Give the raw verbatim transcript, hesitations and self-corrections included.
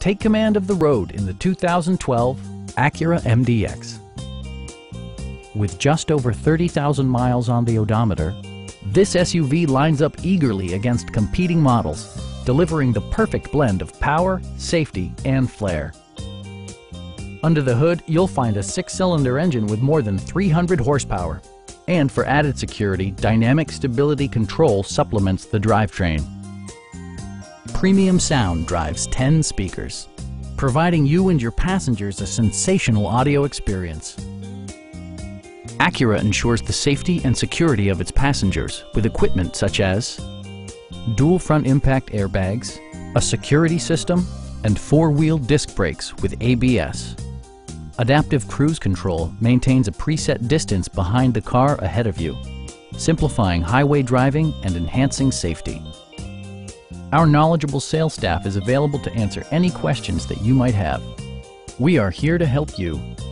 Take command of the road in the two thousand twelve Acura M D X. With just over thirty thousand miles on the odometer, this S U V lines up eagerly against competing models, delivering the perfect blend of power, safety, and flair. Under the hood, you'll find a six-cylinder engine with more than three hundred horsepower. And for added security, dynamic stability control supplements the drivetrain. Premium sound drives ten speakers, providing you and your passengers a sensational audio experience. Acura ensures the safety and security of its passengers with equipment such as dual front impact airbags, a security system, and four-wheel disc brakes with A B S. Adaptive Cruise Control maintains a preset distance behind the car ahead of you, simplifying highway driving and enhancing safety. Our knowledgeable sales staff is available to answer any questions that you might have. We are here to help you.